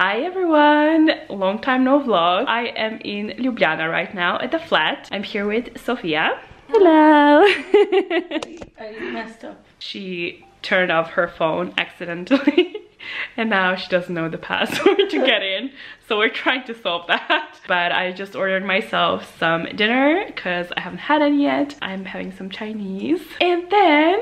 Hi everyone! Long time no vlog. I am in Ljubljana right now at the flat. I'm here with Sofia. Hello! I messed up. She turned off her phone accidentally and now she doesn't know the password to get in. So we're trying to solve that. But I just ordered myself some dinner because I haven't had any yet. I'm having some Chinese. And then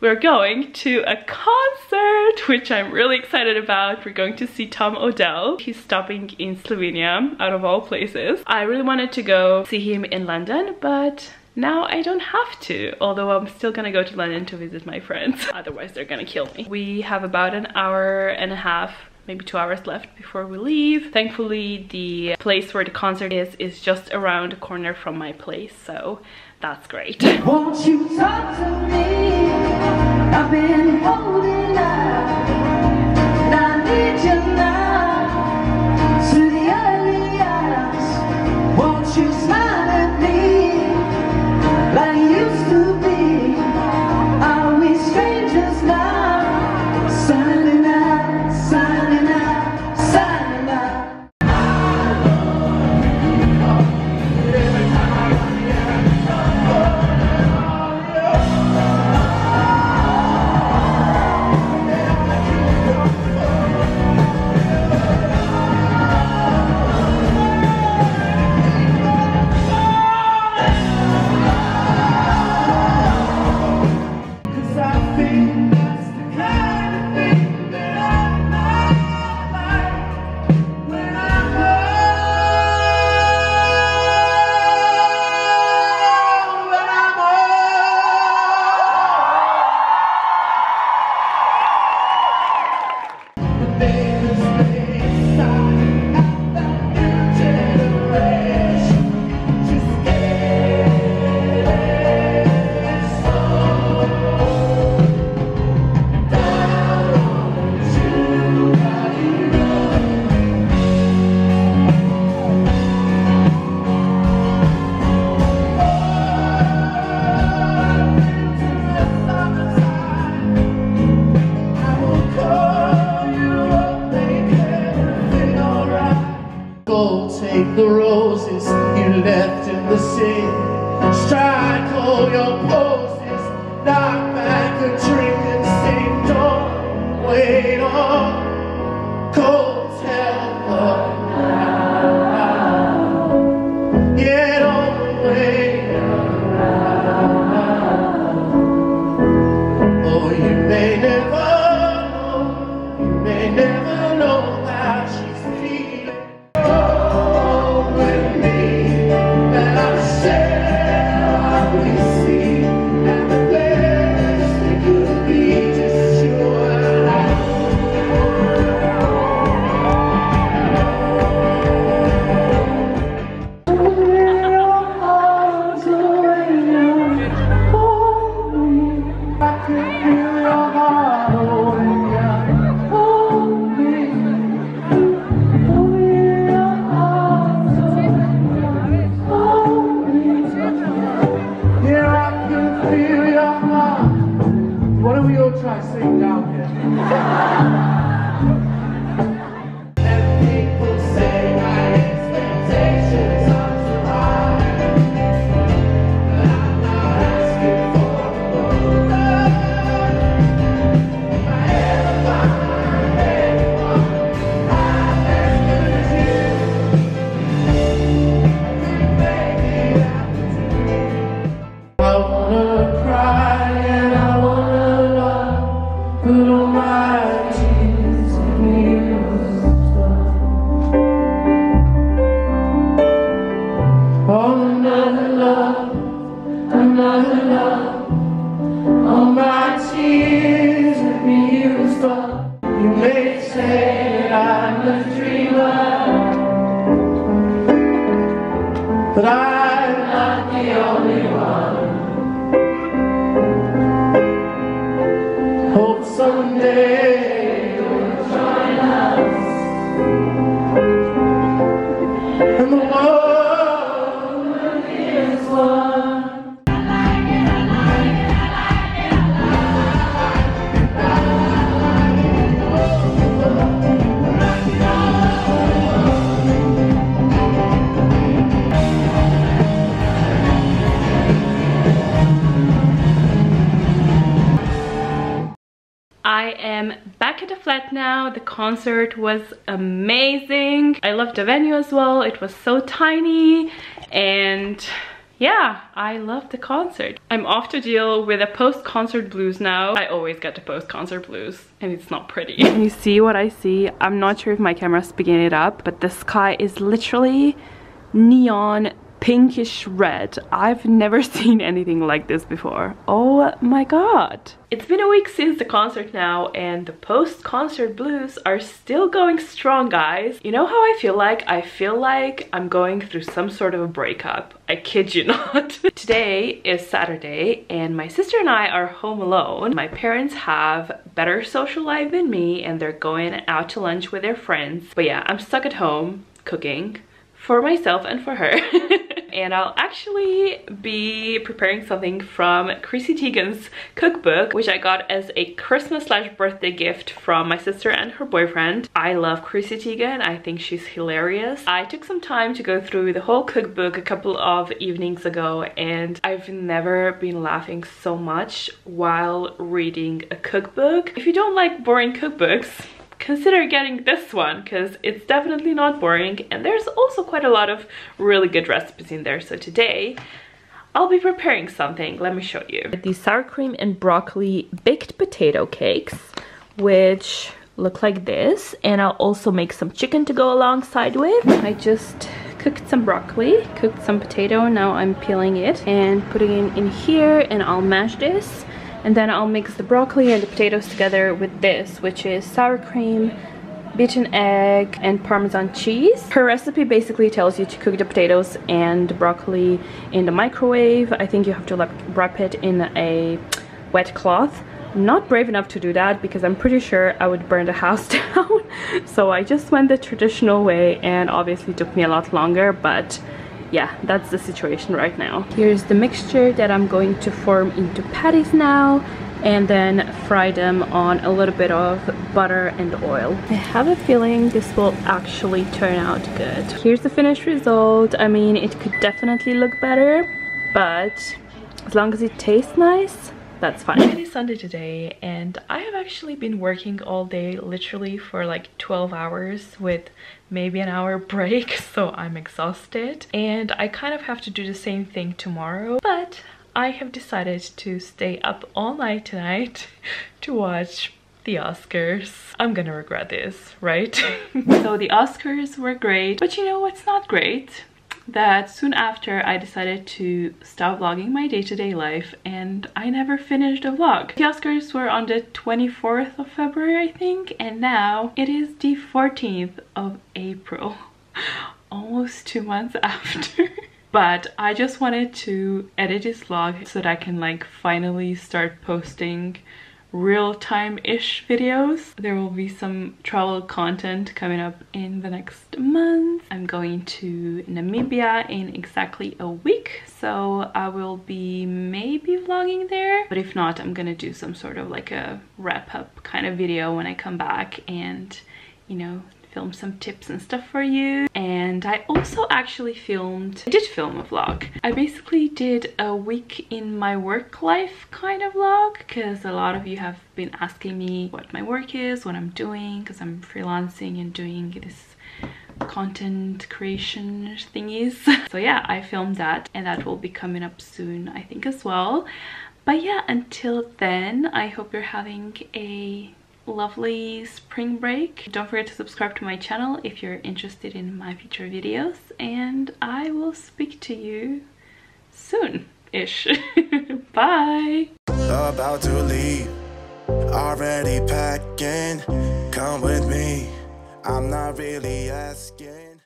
we're going to a concert, which I'm really excited about. We're going to see Tom Odell. He's stopping in Slovenia, out of all places. I really wanted to go see him in London, but now I don't have to, although I'm still gonna go to London to visit my friends. Otherwise, they're gonna kill me. We have about an hour and a half, maybe 2 hours left before we leave. Thankfully, the place where the concert is just around the corner from my place, so that's great. Won't you talk to me? I've been holding out, and I need you now, to the early hours. Won't you smile at me, like you used to be? Are we strangers now? Signing out, signing out, signing out. I am back at the flat now. The concert was amazing. I loved the venue as well. It was so tiny, and yeah, I loved the concert. I'm off to deal with a post-concert blues now. I always get the post-concert blues and it's not pretty. Can you see what I see? I'm not sure if my camera's picking it up, but the sky is literally neon pinkish red. I've never seen anything like this before. Oh my god. It's been a week since the concert now, and the post-concert blues are still going strong, guys. You know how I feel like? I feel like I'm going through some sort of a breakup. I kid you not. Today is Saturday and my sister and I are home alone. My parents have better social life than me and they're going out to lunch with their friends. But yeah, I'm stuck at home cooking for myself and for her. And I'll actually be preparing something from Chrissy Teigen's cookbook, which I got as a Christmas/birthday gift from my sister and her boyfriend. I love Chrissy Teigen. I think she's hilarious. I took some time to go through the whole cookbook a couple of evenings ago, and I've never been laughing so much while reading a cookbook. If you don't like boring cookbooks, consider getting this one, because it's definitely not boring and there's also quite a lot of really good recipes in there. So today I'll be preparing something. Let me show you. These sour cream and broccoli baked potato cakes, which look like this, and I'll also make some chicken to go alongside with. I just cooked some broccoli, cooked some potato, now I'm peeling it and putting it in here, and I'll mash this. And then I'll mix the broccoli and the potatoes together with this, which is sour cream, beaten egg, and Parmesan cheese. Her recipe basically tells you to cook the potatoes and the broccoli in the microwave. I think you have to wrap it in a wet cloth. I'm not brave enough to do that because I'm pretty sure I would burn the house down. So I just went the traditional way, and obviously took me a lot longer, but yeah, that's the situation right now. Here's the mixture that I'm going to form into patties now, and then fry them on a little bit of butter and oil. I have a feeling this will actually turn out good. Here's the finished result. I mean, it could definitely look better, but as long as it tastes nice, that's fine. It is Sunday today, and I have actually been working all day, literally for like 12 hours with maybe an hour break, so I'm exhausted. And I kind of have to do the same thing tomorrow, but I have decided to stay up all night tonight to watch the Oscars. I'm gonna regret this, right? So the Oscars were great, but you know what's not great? That soon after I decided to stop vlogging my day-to-day life, and I never finished a vlog. The Oscars were on the 24th of February, I think, and now it is the 14th of April, almost 2 months after. But I just wanted to edit this vlog so that I can like finally start posting real-time-ish videos. There will be some travel content coming up in the next month. I'm going to Namibia in exactly a week, so I will be maybe vlogging there, but if not, I'm gonna do some sort of like a wrap-up kind of video when I come back, and you know, film some tips and stuff for you. And I also actually did film a vlog. I basically did a week in my work life kind of vlog, because a lot of you have been asking me what my work is, what I'm doing, because I'm freelancing and doing this content creation thingies. So yeah, I filmed that, and that will be coming up soon, I think, as well. But yeah, until then, I hope you're having a lovely spring break. Don't forget to subscribe to my channel if you're interested in my future videos, and I will speak to you soon-ish. Bye! About to leave, already packing, come with me, I'm not really asking.